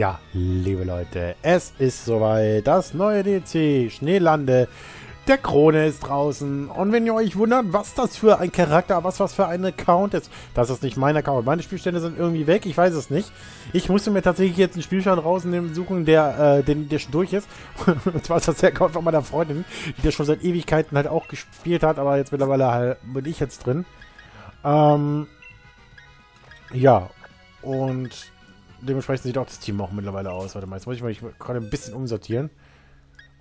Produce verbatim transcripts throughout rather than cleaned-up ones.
Ja, liebe Leute, es ist soweit. Das neue D L C Schneelande der Krone ist draußen. Und wenn ihr euch wundert, was das für ein Charakter, was was für ein Account ist, das ist nicht mein Account. Meine Spielstände sind irgendwie weg, ich weiß es nicht. Ich musste mir tatsächlich jetzt einen Spielstand rausnehmen, suchen, der, äh, den, der schon durch ist. Und zwar ist das der Account von meiner Freundin, die das schon seit Ewigkeiten halt auch gespielt hat, aber jetzt mittlerweile halt bin ich jetzt drin. Ähm, ja, und dementsprechend sieht auch das Team auch mittlerweile aus. Warte mal, jetzt muss ich mal ich gerade ein bisschen umsortieren.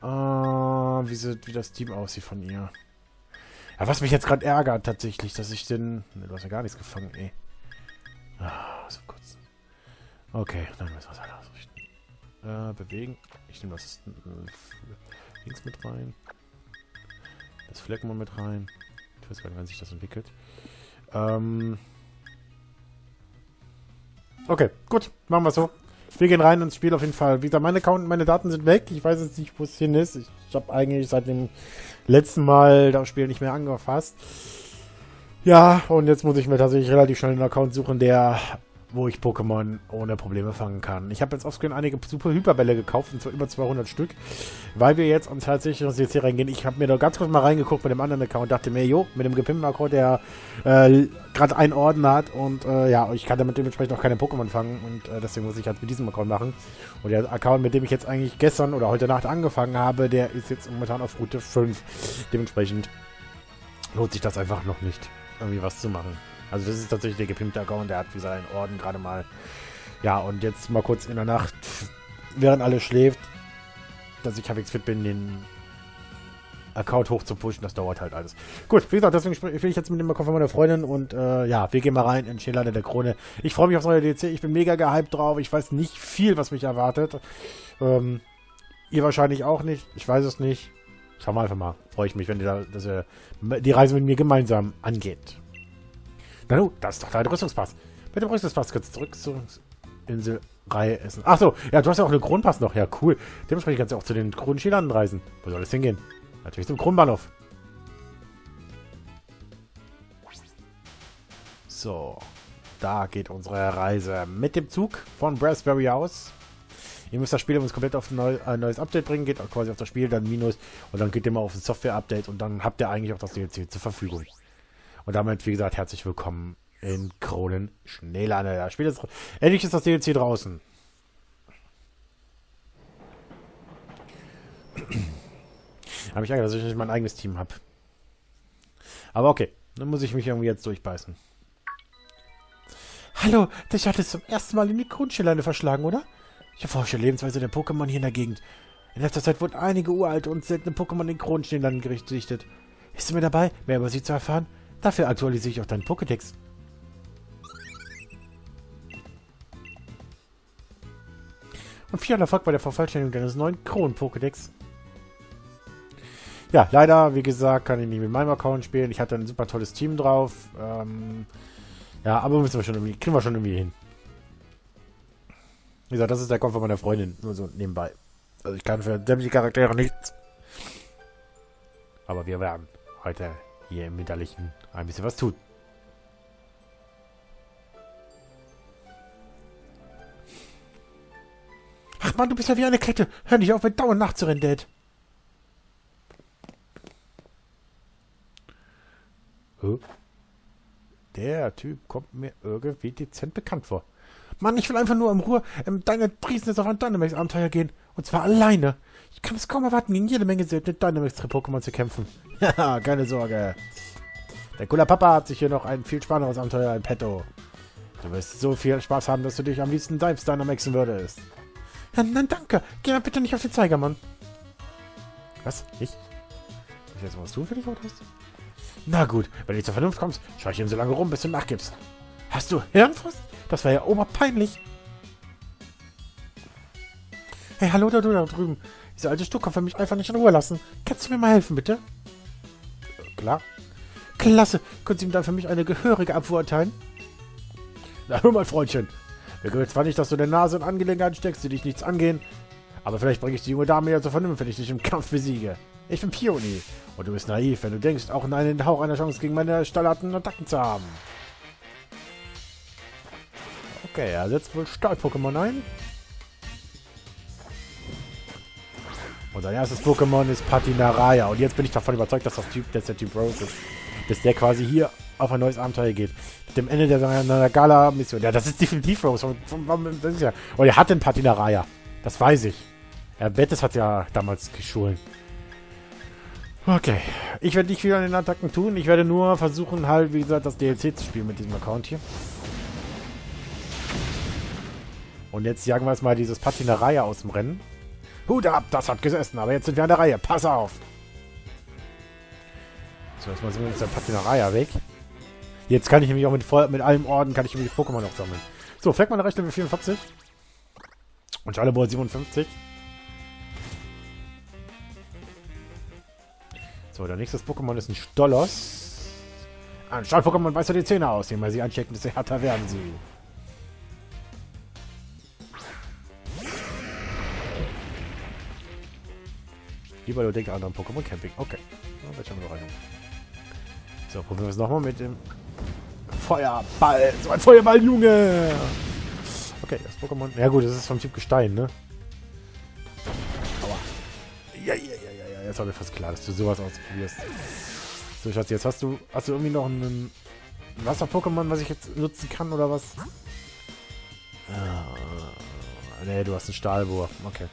Äh, wie, so, wie das Team aussieht von ihr. Ja, was mich jetzt gerade ärgert tatsächlich, dass ich den... Ne, du hast ja gar nichts gefangen, ey. Ah, so kurz. Okay, dann müssen wir es halt ausrichten. Äh, bewegen. Ich nehme das äh, links mit rein. Das Fleckmann mit rein. Ich weiß gar nicht, wann sich das entwickelt. Ähm... Okay, gut, machen wir so. Wir gehen rein ins Spiel auf jeden Fall. Wie gesagt, mein Account, meine Daten sind weg. Ich weiß jetzt nicht, wo es hin ist. Ich, ich habe eigentlich seit dem letzten Mal das Spiel nicht mehr angefasst. Ja, und jetzt muss ich mir tatsächlich relativ schnell einen Account suchen, der, wo ich Pokémon ohne Probleme fangen kann. Ich habe jetzt offscreen einige super Hyperbälle gekauft, und zwar über zweihundert Stück, weil wir jetzt uns tatsächlich uns jetzt hier reingehen. Ich habe mir da ganz kurz mal reingeguckt mit dem anderen Account, dachte mir, jo, mit dem gepimpten Account, der äh, gerade einen Orden hat, und äh, ja, ich kann damit dementsprechend auch keine Pokémon fangen, und äh, deswegen muss ich halt mit diesem Account machen. Und der Account, mit dem ich jetzt eigentlich gestern oder heute Nacht angefangen habe, der ist jetzt momentan auf Route fünf. Dementsprechend lohnt sich das einfach noch nicht, irgendwie was zu machen. Also das ist tatsächlich der gepimpte Account, der hat wie seinen Orden gerade mal. Ja, und jetzt mal kurz in der Nacht, während alles schläft, dass ich halbwegs fit bin, den Account hoch zu pushen, das dauert halt alles. Gut, wie gesagt, deswegen spiele ich jetzt mit dem Account von meiner Freundin, und äh, ja, wir gehen mal rein in Schneelande der Krone. Ich freue mich aufs neue D L C, ich bin mega gehypt drauf, ich weiß nicht viel, was mich erwartet. Ähm, ihr wahrscheinlich auch nicht, ich weiß es nicht. Schauen wir einfach mal, freue ich mich, wenn ihr, da, dass ihr die Reise mit mir gemeinsam angeht. Na du, das ist doch dein Rüstungspass. Mit dem Rüstungspass kannst du zurück zur Inselreihe essen. Achso, ja, du hast ja auch einen Kronpass noch. Ja, cool. Dementsprechend kannst du auch zu den Kronenschildern reisen. Wo soll das hingehen? Natürlich zum Kronbahnhof. So, da geht unsere Reise mit dem Zug von Brassberry aus. Ihr müsst das Spiel übrigens komplett auf ein neues, äh, neues Update bringen. Geht auch quasi auf das Spiel, dann Minus. Und dann geht ihr mal auf ein Software-Update. Und dann habt ihr eigentlich auch das D L C zur Verfügung. Und damit, wie gesagt, herzlich willkommen in Kronen Schneelande. Das Spiel ist, endlich ist das D L C draußen. Habe ich Angst, dass ich nicht mein eigenes Team habe. Aber okay, dann muss ich mich irgendwie jetzt durchbeißen. Hallo, dich hat es zum ersten Mal in die Kronenschneelande verschlagen, oder? Ich erforsche Lebensweise der Pokémon hier in der Gegend. In letzter Zeit wurden einige uralte und seltene Pokémon in Kronenschneelanden gerichtet. Bist du mir dabei, mehr über sie zu erfahren? Dafür aktualisiere ich auch deinen Pokédex. Und viel Erfolg bei der Vervollständigung deines neuen Kronen-Pokédex. Ja, leider, wie gesagt, kann ich nicht mit meinem Account spielen. Ich hatte ein super tolles Team drauf. Ähm, ja, aber müssen wir schon irgendwie, kriegen wir schon irgendwie hin. Wie gesagt, das ist der Kopf von meiner Freundin. Nur so nebenbei. Also ich kann für sämtliche Charaktere nichts. Aber wir werden heute hier im Winterlichen ein bisschen was tut. Ach man, du bist ja wie eine Klette. Hör nicht auf, mit dauernd nachzurennen, Dad. Oh. Der Typ kommt mir irgendwie dezent bekannt vor. Mann, ich will einfach nur in Ruhe ähm, deine Riesen auf ein Dynamax-Abenteuer gehen. Und zwar alleine. Ich kann es kaum erwarten, gegen jede Menge seltene Dynamax-Pokémon zu kämpfen. Haha, keine Sorge. Der cooler Papa hat sich hier noch ein viel spannenderes Abenteuer in petto. Du wirst so viel Spaß haben, dass du dich am liebsten selbst Dynamaxen würdest. Ja, nein, danke. Geh mal bitte nicht auf den Zeiger, Mann. Was? Ich? Ich weiß, was du für dich hast? Na gut, wenn du zur Vernunft kommst, schau ich ihm so lange rum, bis du nachgibst. Hast du Hirnfrost? Das war ja oberpeinlich. Hey, hallo, da du da drüben. Dieser alte Stuck kann mich einfach nicht in Ruhe lassen. Kannst du mir mal helfen, bitte? Äh, klar. Klasse. Können Sie ihm dann für mich eine gehörige Abfuhr erteilen? Na, hör mal, Freundchen. Mir gehört zwar nicht, dass du deine Nase in Angelegenheiten steckst, die dich nichts angehen, aber vielleicht bringe ich die junge Dame ja zur Vernunft, wenn ich dich im Kampf besiege. Ich bin Peony. Und du bist naiv, wenn du denkst, auch einen Hauch einer Chance gegen meine stollerten Attacken zu haben. Okay, er setzt wohl Stahl-Pokémon ein. Unser erstes Pokémon ist Patinaraya. Und jetzt bin ich davon überzeugt, dass, das typ, dass der Typ Rose ist. Dass der quasi hier auf ein neues Abenteuer geht. Mit dem Ende der Nagala-Mission. Ja, das ist definitiv Rose. Das ist ja, und er hat den Patinaraya. Das weiß ich. Ja, Bettes hat ja damals geschulen. Okay. Ich werde nicht viel an den Attacken tun. Ich werde nur versuchen, halt, wie gesagt, das D L C zu spielen mit diesem Account hier. Und jetzt jagen wir jetzt mal dieses Patinaraya aus dem Rennen. Hut ab, das hat gesessen, aber jetzt sind wir an der Reihe. Pass auf! So, erstmal sind wir mit der Patinaraya weg. Jetzt kann ich nämlich auch mit, mit allem Orden, kann ich nämlich Pokémon noch sammeln. So, Fleckmann erreicht Level vierundvierzig. Und Schallobor siebenundfünfzig. So, der nächste Pokémon ist ein Stollos. Ein Stahl-Pokémon beißt die Zähne aus, indem man sie ancheckt, desto härter werden sie. Lieber du denkst an anderen Pokémon Camping. Okay. Jetzt haben wir noch einen. So, probieren wir es nochmal mit dem Feuerball. So ein Feuerball, Junge! Okay, das Pokémon. Ja gut, das ist vom Typ Gestein, ne? Aua. Ja, ja, ja. Jetzt war mir fast klar, dass du sowas ausprobierst. So, Schatz, jetzt hast du, hast du irgendwie noch einen Wasser-Pokémon, was ich jetzt nutzen kann, oder was? Ah, ne, du hast einen Stahlwurm. Okay.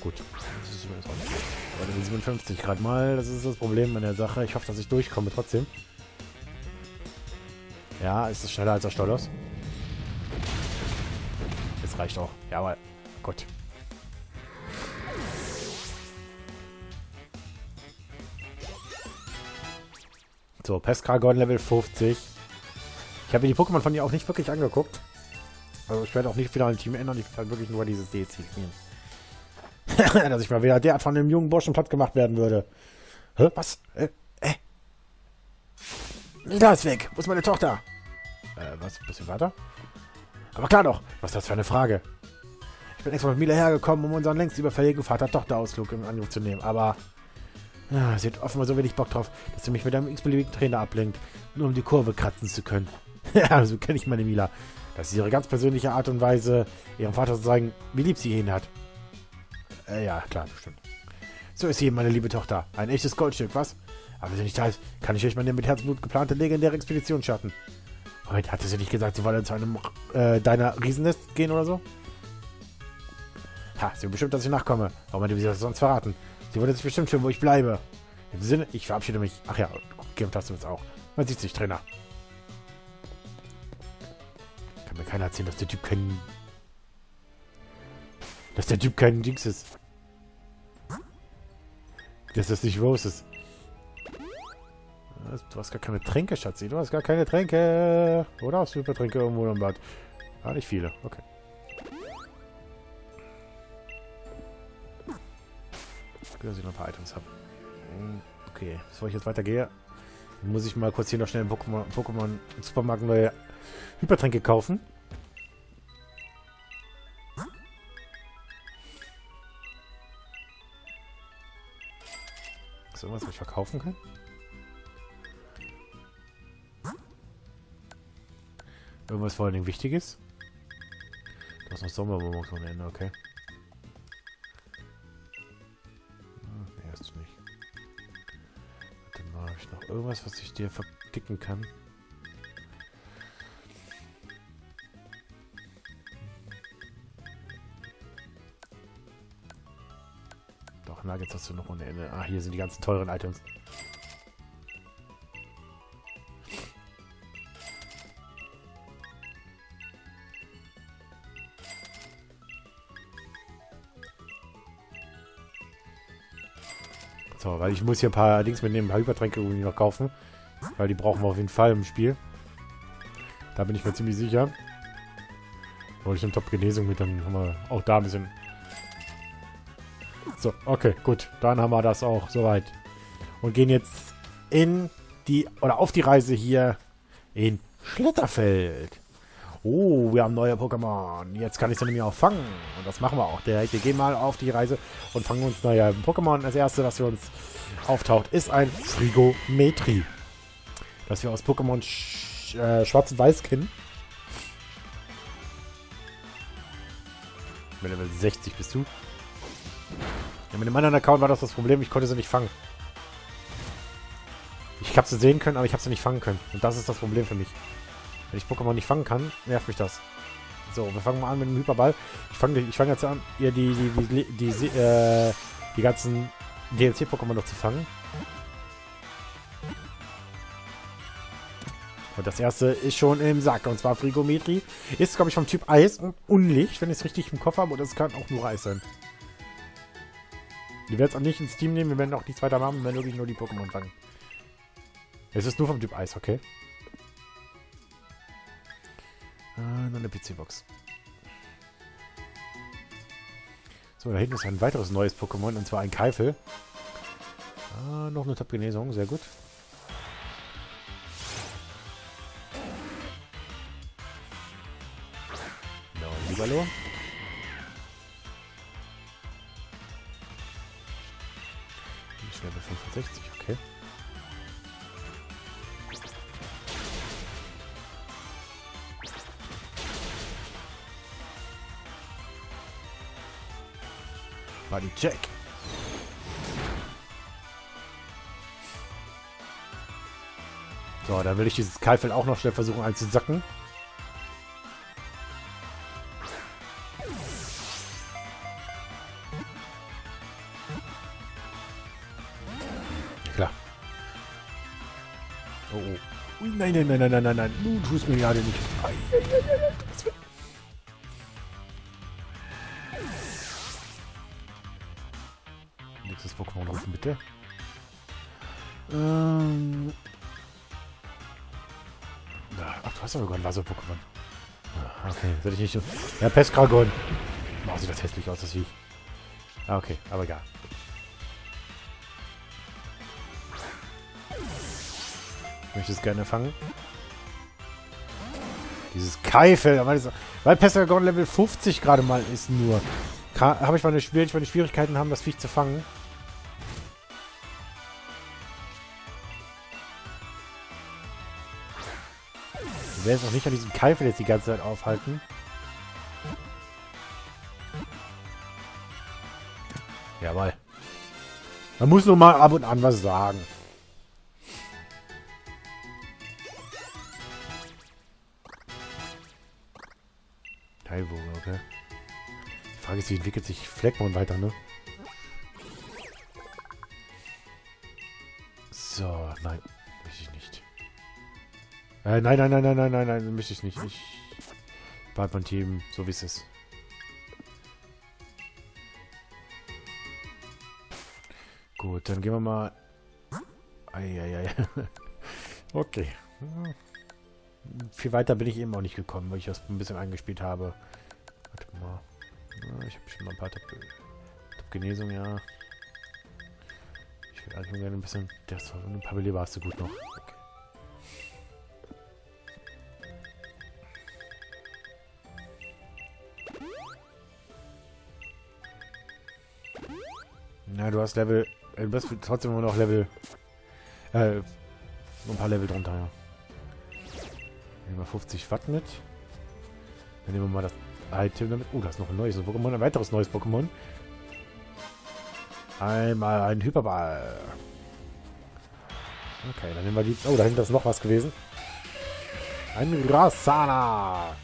Gut. Das ist übrigens auch nicht gut. Aber der siebenundfünfzig gerade mal, das ist das Problem an der Sache. Ich hoffe, dass ich durchkomme trotzdem. Ja, ist es schneller als der Stollos? Das reicht auch. Ja, aber gut. So, Pescragon Level fünfzig. Ich habe mir die Pokémon von ihr auch nicht wirklich angeguckt. Also ich werde auch nicht wieder ein Team ändern. Ich werde halt wirklich nur dieses D L C spielen. Dass ich mal wieder der von dem jungen Burschen platt gemacht werden würde. Hä? Was? Äh? Äh? Mila ist weg. Wo ist meine Tochter? Äh, was? Ein bisschen weiter? Aber klar doch. Was ist das für eine Frage? Ich bin extra mit Mila hergekommen, um unseren längst überfälligen Vater-Tochter-Ausflug in Angriff zu nehmen. Aber... Ah, sie hat offenbar so wenig Bock drauf, dass sie mich mit einem x-beliebigen Trainer ablenkt, nur um die Kurve kratzen zu können. Ja, so kenne ich meine Mila. Das ist ihre ganz persönliche Art und Weise, ihrem Vater zu sagen, wie lieb sie ihn hat. Äh, ja, klar, bestimmt. So ist sie, meine liebe Tochter. Ein echtes Goldstück, was? Aber wenn sie nicht da ist, kann ich euch meine mit Herzblut geplante legendäre Expedition starten. Moment, hatte sie nicht gesagt, sie wolle zu einem äh, deiner Riesennest gehen oder so? Ha, sie will bestimmt, dass ich nachkomme. Warum hätte sie das sonst verraten? Sie würde sich bestimmt schön, wo ich bleibe. Im Sinne, ich verabschiede mich. Ach ja, gekämpft hast du uns auch. Man sieht sich, Trainer. Kann mir keiner erzählen, dass der Typ kein... Dass der Typ kein Dings ist. Dass das nicht Rose ist. Du hast gar keine Tränke, Schatzi. Du hast gar keine Tränke. Oder hast du Übertränke irgendwo im Bad? Ah, nicht viele. Okay. Dass ich noch ein paar Items habe. Okay, bevor ich jetzt weitergehe, muss ich mal kurz hier noch schnell im Pokémon, Pokémon Supermarkt neue Hypertränke kaufen. Ist irgendwas, was ich verkaufen kann? Irgendwas vor allen Dingen Wichtiges? Du hast noch Sommermoment am Ende, okay. Irgendwas, was ich dir verdicken kann. Doch, na, jetzt hast du noch ohne Ende. Ah, hier sind die ganzen teuren Items. So, weil ich muss hier ein paar Dings mitnehmen, ein paar Hypertränke irgendwie noch kaufen. Weil die brauchen wir auf jeden Fall im Spiel. Da bin ich mir ziemlich sicher. Wollte ich eine Top-Genesung mit, dann haben wir auch da ein bisschen... So, okay, gut. Dann haben wir das auch soweit. Und gehen jetzt in die... Oder auf die Reise hier in Schlitterfeld. Oh, wir haben neue Pokémon. Jetzt kann ich sie nämlich auch fangen. Und das machen wir auch direkt. Wir gehen mal auf die Reise und fangen uns neue Pokémon. Das erste, was für uns auftaucht, ist ein Frigometri. Das wir aus Pokémon Sch äh, Schwarz und Weiß kennen. Mit Level sechzig bist du. Ja, mit dem anderen Account war das das Problem, ich konnte sie nicht fangen. Ich habe sie sehen können, aber ich habe sie nicht fangen können. Und das ist das Problem für mich. Wenn ich Pokémon nicht fangen kann, nervt mich das. So, wir fangen mal an mit dem Hyperball. Ich fange ich fang jetzt an, ihr die, die, die, die, äh, die ganzen D L C-Pokémon noch zu fangen. Und das erste ist schon im Sack. Und zwar Frigometri. Ist, glaube ich, vom Typ Eis und Unlicht, wenn ich es richtig im Kopf habe. Und es kann auch nur Eis sein. Wir werden es auch nicht ins Team nehmen. Wir werden auch nichts weiter machen. Wir werden wirklich nur die Pokémon fangen. Es ist nur vom Typ Eis, okay? Ah, noch eine P C-Box. So, da hinten ist ein weiteres neues Pokémon. Und zwar ein Kaifel. Ah, noch eine Top-Genesung. Sehr gut. Hallo. Schnell bei fünfundsechzig, okay. Body check. So, da will ich dieses Kaifel auch noch schnell versuchen einzusacken. Nein, nein, nein, nein, nein, nein, nein. Du tust mir gerade nicht. Nächstes Pokémon rufen, bitte. Ähm. Ach, du hast ja sogar ein Wasser-Pokémon. Ah, okay, soll ich nicht so. Ja, Pescragon. Oh, sieht das hässlich aus, das Viech. Ah, okay, aber egal. Ich möchte es gerne fangen. Dieses Kaifel. Weil Pescragon Level fünfzig gerade mal ist nur. Habe ich meine Schwierigkeiten haben, das Viech zu fangen. Wir werden es auch nicht an diesem Kaifel jetzt die ganze Zeit aufhalten. Jawohl. Man muss nur mal ab und an was sagen. Okay. Die Frage ist, wie entwickelt sich Fleckmann weiter, ne? So, nein. Möchte ich nicht. Äh, nein, nein, nein, nein, nein, nein, nein, möchte ich nicht. Ich bleib mein Team, so wie es ist. Gut, dann gehen wir mal... Eieiei. Okay. Viel weiter bin ich eben auch nicht gekommen, weil ich das ein bisschen eingespielt habe. Warte mal. Ja, ich habe schon mal ein paar Top-Genesungen, ja. Ich würde eigentlich gerne ein bisschen... Das war ein paar Beleber hast du gut noch. Okay. Na, du hast Level... Du bist trotzdem immer noch Level... Äh... Ein paar Level drunter, ja. Nehmen wir fünfzig Watt mit. Dann nehmen wir mal das Item damit. Oh, da ist noch ein neues Pokémon. Ein weiteres neues Pokémon. Einmal ein Hyperball. Okay, dann nehmen wir die... Oh, dahinter ist noch was gewesen. Ein Rosana.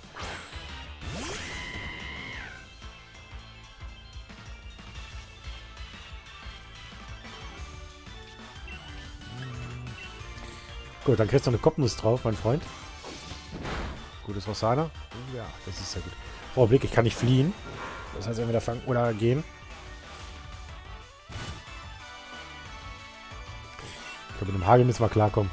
Gut, dann kriegst du eine Kopfnuss drauf, mein Freund. Gutes Rosana. Ja, das ist sehr gut. Oh, Blick, ich kann nicht fliehen. Das heißt, entweder fangen oder gehen. Ich glaube, mit dem Hagel müssen wir klarkommen.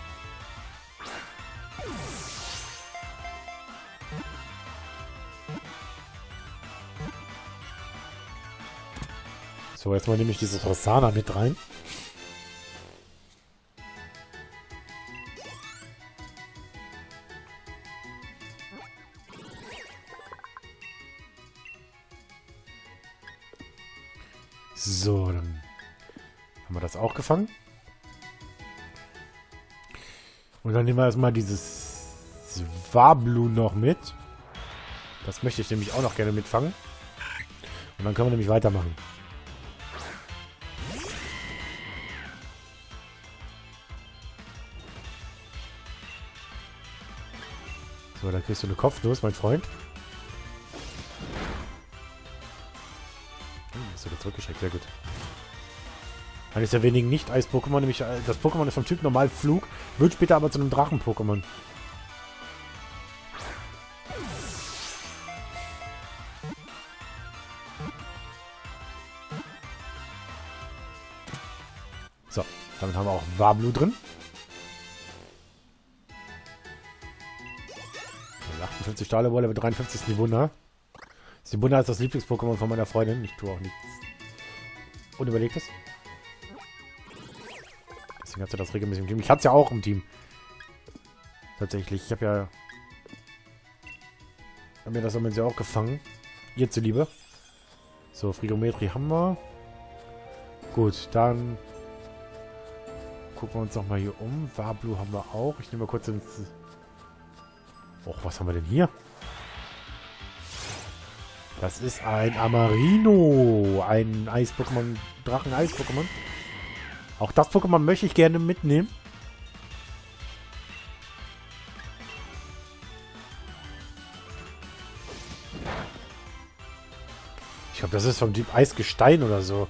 So, jetzt mal nehme ich dieses Rosana mit rein. So, dann haben wir das auch gefangen. Und dann nehmen wir erstmal dieses Swablu noch mit. Das möchte ich nämlich auch noch gerne mitfangen. Und dann können wir nämlich weitermachen. So, dann kriegst du eine Kopfnuss, mein Freund. Hm, ist wieder zurückgeschreckt, sehr gut. Eines der wenigen Nicht-Eis-Pokémon, nämlich das Pokémon ist vom Typ normal Flug, wird später aber zu einem Drachen-Pokémon. So, damit haben wir auch Swablu drin. achtundfünfzig Stahlwurm, aber dreiundfünfzig ist Nibuna. Nibuna ist das Lieblings-Pokémon von meiner Freundin. Ich tue auch nichts Unüberlegtes. Deswegen hat sie das regelmäßig im Team. Ich hatte es ja auch im Team. Tatsächlich. Ich habe ja... Hab mir das damit ja auch gefangen. Ihr zuliebe. So, Frigometri haben wir. Gut, dann... Gucken wir uns nochmal hier um. Swablu haben wir auch. Ich nehme mal kurz ins... Och, was haben wir denn hier? Das ist ein Amarino. Ein Eis-Pokémon. Drachen-Eis-Pokémon. Auch das Pokémon möchte ich gerne mitnehmen. Ich glaube, das ist vom Typ Eisgestein oder so.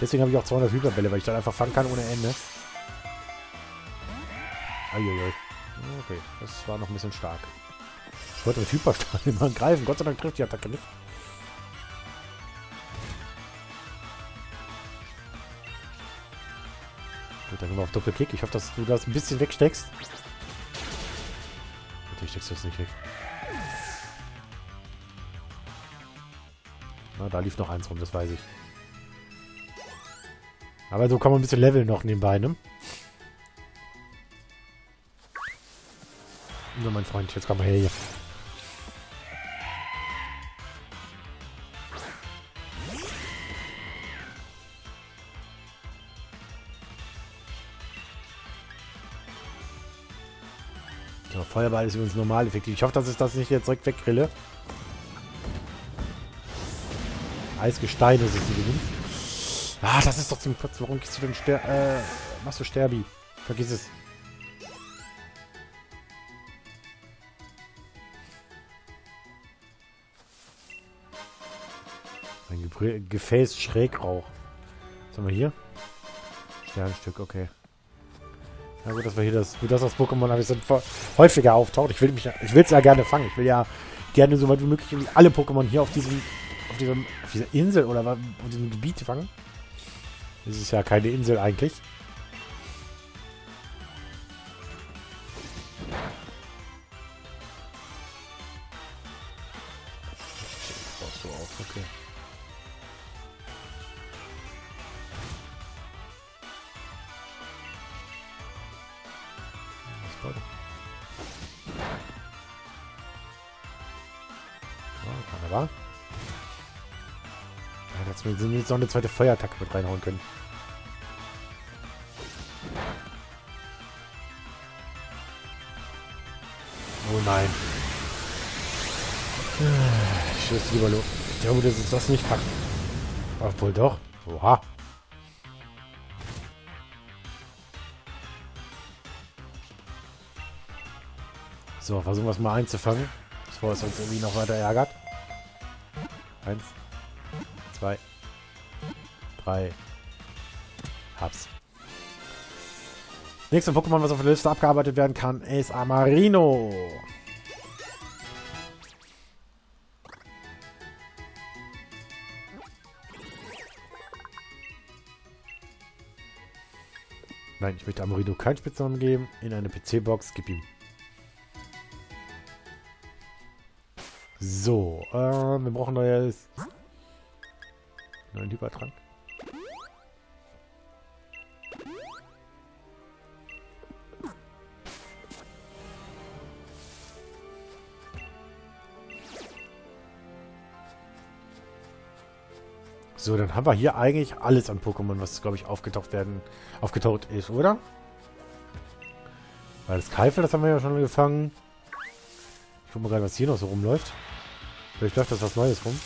Deswegen habe ich auch zweihundert Hyperbälle, weil ich dann einfach fangen kann ohne Ende. Eieiei. Okay, das war noch ein bisschen stark. Ich wollte mit Hyperstrahl immer angreifen. Gott sei Dank trifft die Attacke nicht. Gut, dann gehen wir auf Doppelkick. Ich hoffe, dass du das ein bisschen wegsteckst. Natürlich steckst du das nicht weg. Na, da lief noch eins rum, das weiß ich. Aber so kann man ein bisschen leveln noch nebenbei, ne? So, mein Freund, jetzt komm mal her hier. So, Feuerball ist übrigens normal effektiv. Ich hoffe, dass ich das nicht jetzt direkt weggrille. Eisgestein ist es übrigens. Ah, das ist doch zum Platz. Warum gehst du denn Ster... Äh, machst du Sterbi? Vergiss es. Ein Ge Gefäß Schrägrauch. Was haben wir hier? Sternstück, okay. Na gut, dass wir hier das... Gut, dass das Pokémon habe ich so häufiger auftaucht. Ich will mich, ich will es ja gerne fangen. Ich will ja gerne so weit wie möglich alle Pokémon hier auf diesem... Auf, diesem, auf dieser Insel oder auf diesem Gebiet fangen. Das ist ja keine Insel eigentlich. Brauchst du auch, okay. Das war doch. Oh, wunderbar. Dass wir jetzt noch eine zweite Feuerattacke mit reinhauen können. Oh nein. Scheiß lieber los. Ich glaube, das ist das nicht packen. Obwohl doch. Oha. So, versuchen wir es mal einzufangen. Bevor es uns irgendwie noch weiter ärgert. Eins. Zwei. Drei. Hab's. Nächstes Pokémon, was auf der Liste abgearbeitet werden kann, ist Amarino. Nein, ich möchte Amarino keinen Spitznamen geben. In eine P C-Box, gib ihm. So, äh, wir brauchen neues... Neuen Hypertrank. So, dann haben wir hier eigentlich alles an Pokémon, was, glaube ich, aufgetaucht werden, aufgetaucht ist, oder? Weil das Kaifel, das haben wir ja schon gefangen. Ich guck mal gerade, was hier noch so rumläuft. Vielleicht läuft das was Neues rum.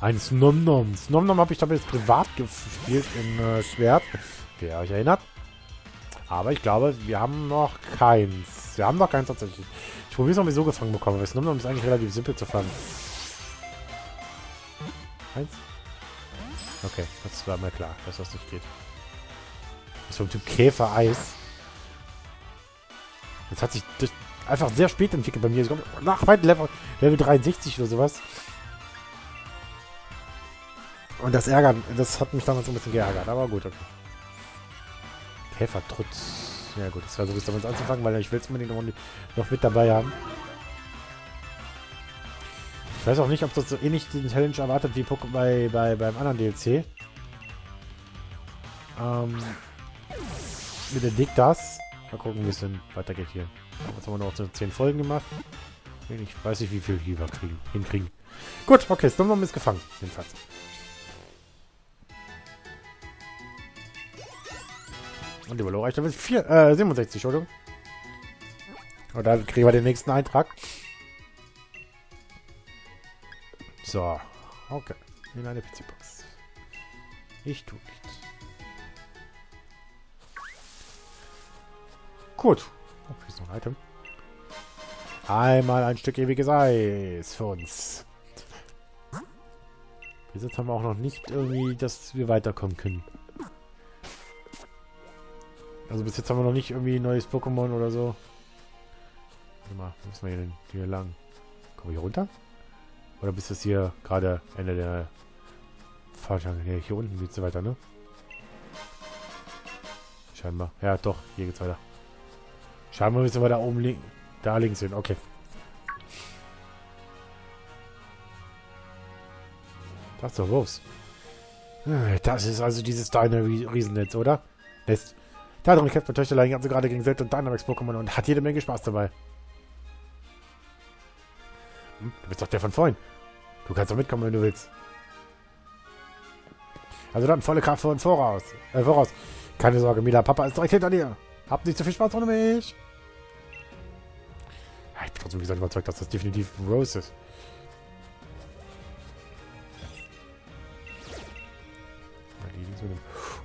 eines Nomnoms. Nomnom habe ich dabei jetzt privat gespielt im äh, Schwert, wer euch erinnert. Aber ich glaube, wir haben noch keins. Wir haben noch keins tatsächlich. Ich probiere es noch, wieso gefangen bekommen. Das Nomnom ist eigentlich relativ simpel zu fangen. Eins. Okay, das war mal klar, dass das nicht geht. Das ist vom Typ Käfer-Eis. Jetzt hat sich das einfach sehr spät entwickelt bei mir. Nach weit Level, Level dreiundsechzig oder sowas. Und das Ärger, das hat mich damals ein bisschen geärgert, aber gut. Okay. Käfertrutz. Ja gut, das war so bis damals anzufangen, weil ich will es unbedingt noch mit dabei haben. Ich weiß auch nicht, ob das so ähnlich den Challenge erwartet wie bei, bei beim anderen D L C. Ähm, mit der Dick das. Mal gucken, wie es denn weitergeht hier. Jetzt haben wir noch so zehn Folgen gemacht. Ich weiß nicht, wie viel wir kriegen, hinkriegen. Gut, okay, Stormbomb ist gefangen, jedenfalls. Und überlaufe reicht damit vier, äh, siebenundsechzig, Entschuldigung. Und dann kriegen wir den nächsten Eintrag. So, okay. In eine P C-Box. Ich tue nichts. Gut. Oh, hier ist noch ein Item. Einmal ein Stück ewiges Eis für uns. Bis jetzt haben wir auch noch nicht irgendwie, dass wir weiterkommen können. Also bis jetzt haben wir noch nicht irgendwie ein neues Pokémon oder so. Warte mal, wo müssen wir hier, hier lang? Kommen wir hier runter? Oder bist das hier gerade Ende der Fahrschein? Nee, hier unten geht es weiter, ne? Scheinbar. Ja, doch, hier geht's weiter. Scheinbar müssen wir da oben links, da links hin, okay. Das ist doch los. Das ist also dieses deine Riesennetz, oder? Nest. Darum kämpft mein Töchterlein ganz gerade gegen Set und Dynamax-Pokémon und hat jede Menge Spaß dabei. Hm, du bist doch der von vorhin. Du kannst doch mitkommen, wenn du willst. Also dann volle Kraft vor und voraus. Äh, voraus. Keine Sorge, Mila, Papa ist direkt hinter dir. Habt nicht zu viel Spaß ohne mich. Ja, ich bin trotzdem, wie gesagt, überzeugt, dass das definitiv Rose ist.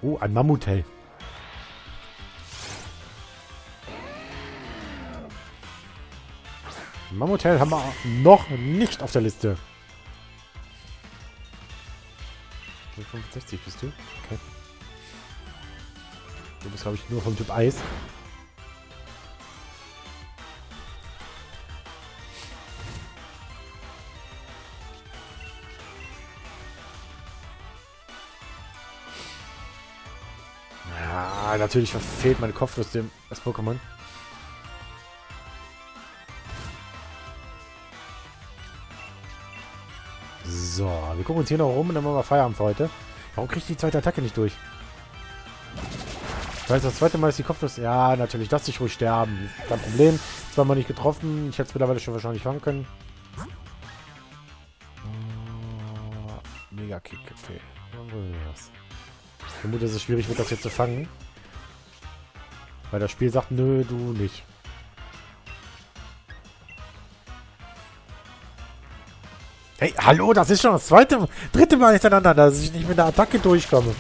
Oh, ein Mamutel. Mamutel haben wir noch nicht auf der Liste. fünfundsechzig bist du? Okay. Du bist, glaube ich, nur vom Typ Eis. Ja, natürlich verfehlt mein Kopf aus dem das Pokémon. So, wir gucken uns hier noch rum und dann machen wir Feierabend für heute. Warum kriege ich die zweite Attacke nicht durch? Ich weiß, das zweite Mal ist die Kopfnuss. Ja, natürlich, lass dich ruhig sterben. Kein Problem. Zweimal nicht getroffen. Ich hätte es mittlerweile schon wahrscheinlich fangen können. Oh, mega Kick. Okay. Ich vermute, dass es schwierig wird, das jetzt zu fangen. Weil das Spiel sagt, nö, du nicht. Hey, hallo, das ist schon das zweite, dritte Mal hintereinander, dass ich nicht mit der Attacke durchkomme.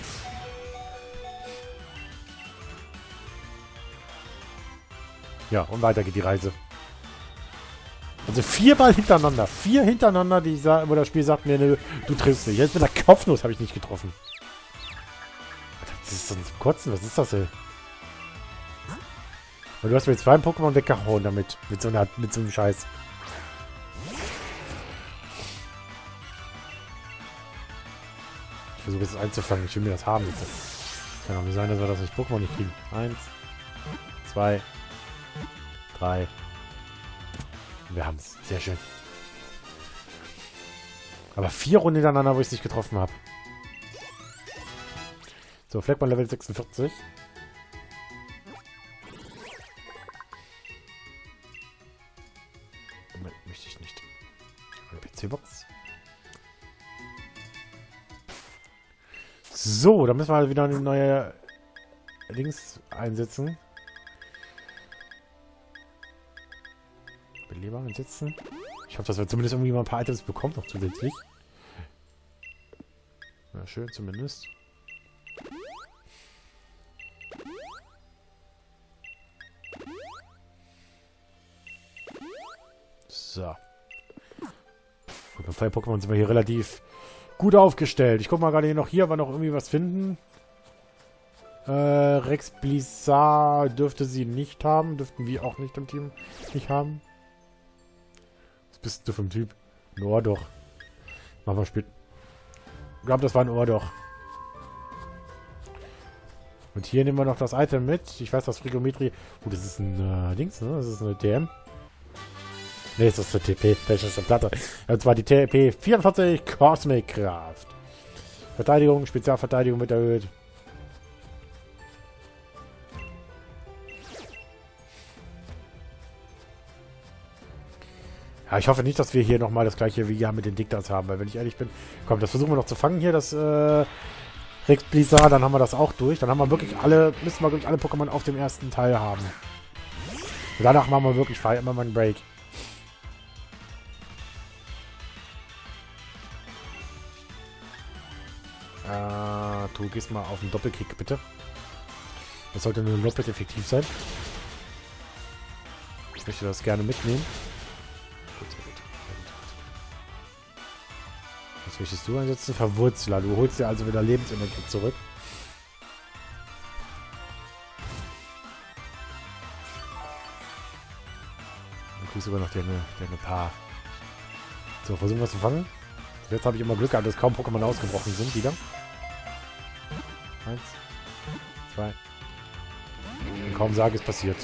Ja, und weiter geht die Reise. Also viermal hintereinander. Vier hintereinander, die ich wo das Spiel sagt mir, ne, du triffst nicht. Jetzt mit der Kopfnuss habe ich nicht getroffen. Das ist sonst Kotzen, was ist das, ey? Und du hast mir jetzt zwei Pokémon weggehauen damit. Mit so, einer, mit so einem Scheiß. Ich versuche jetzt einzufangen. Ich will mir das haben jetzt. Kann doch nicht sein, dass wir das nicht Pokémon nicht kriegen. Eins. Zwei. Drei. Wir haben es. Sehr schön. Aber vier Runden hintereinander, wo ich es nicht getroffen habe. So, Fleckmann Level sechsundvierzig. Moment, möchte ich nicht. Eine P C-Box. So, da müssen wir wieder eine neue Links einsetzen. Beleber einsetzen. Ich hoffe, dass wir zumindest irgendwie mal ein paar Items bekommen noch zusätzlich. Na, schön zumindest. So. Bei Feuer-Pokémon sind wir hier relativ gut aufgestellt. Ich guck mal gerade hier noch. Hier, ob wir noch irgendwie was finden. Äh, Rexblisar dürfte sie nicht haben. Dürften wir auch nicht im Team nicht haben. Was bist du für ein Typ? Ein Ohrdoch. Machen wir später. Ich glaube, das war ein Ohrdoch. Und hier nehmen wir noch das Item mit. Ich weiß, das Frigometri. Oh, das ist ein äh, Dings, ne? Das ist eine T M. Ne, das ist eine T P. Das ist eine Platte. Und zwar die T P vierundvierzig Cosmic Kraft. Verteidigung, Spezialverteidigung mit erhöht. Ich hoffe nicht, dass wir hier nochmal das gleiche wie ja mit den Diktats haben, weil wenn ich ehrlich bin, komm, das versuchen wir noch zu fangen hier, das äh, Rexblisar, dann haben wir das auch durch. Dann haben wir wirklich alle, müssen wir wirklich alle Pokémon auf dem ersten Teil haben. Und danach machen wir wirklich immer mal einen Break. Ah, du gehst mal auf den Doppelkick, bitte. Das sollte nur doppelt effektiv sein. Ich möchte das gerne mitnehmen. Was möchtest du einsetzen? Verwurzler. Du holst dir also wieder Lebensenergie zurück. Du kriegst sogar noch deine, deine Paar. So, versuchen wir es zu fangen. Jetzt habe ich immer Glück gehabt, dass kaum Pokémon ausgebrochen sind. Wieder. Eins. Zwei. Und kaum sage, es passiert.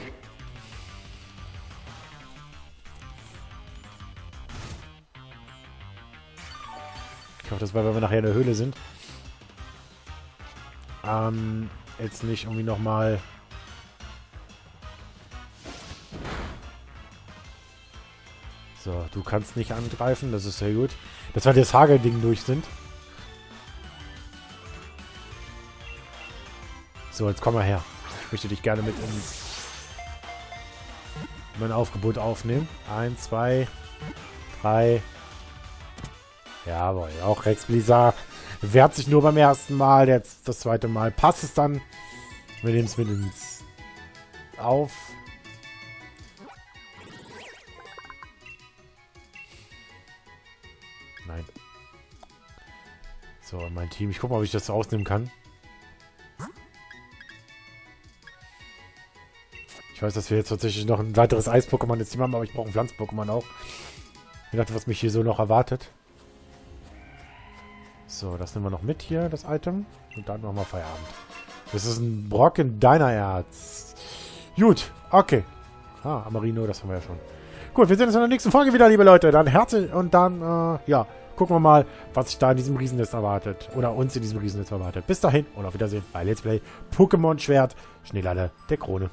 Ich hoffe, das war, wenn wir nachher in der Höhle sind. Ähm, jetzt nicht irgendwie nochmal. So, du kannst nicht angreifen, das ist sehr gut. Dass wir das Hagelding durch sind. So, jetzt komm mal her. Ich möchte dich gerne mit ins mein Aufgebot aufnehmen. Eins, zwei, drei. Jawohl, auch Rexblisar wehrt sich nur beim ersten Mal, jetzt das zweite Mal passt es dann. Wir nehmen es mit ins auf. Nein. So, mein Team. Ich gucke mal, ob ich das rausnehmen kann. Ich weiß, dass wir jetzt tatsächlich noch ein weiteres Eis-Pokémon ins Team haben, aber ich brauche ein Pflanz-Pokémon auch. Ich dachte, was mich hier so noch erwartet. So, das nehmen wir noch mit hier, das Item. Und dann machen wir Feierabend. Das ist ein Brocken deiner Herz. Gut, okay. Ah, Amarino, das haben wir ja schon. Gut, wir sehen uns in der nächsten Folge wieder, liebe Leute. Dann herzlich und dann, äh, ja, gucken wir mal, was sich da in diesem Riesennest erwartet. Oder uns in diesem Riesennest erwartet. Bis dahin und auf Wiedersehen bei Let's Play Pokémon Schwert, Schneelande der Krone.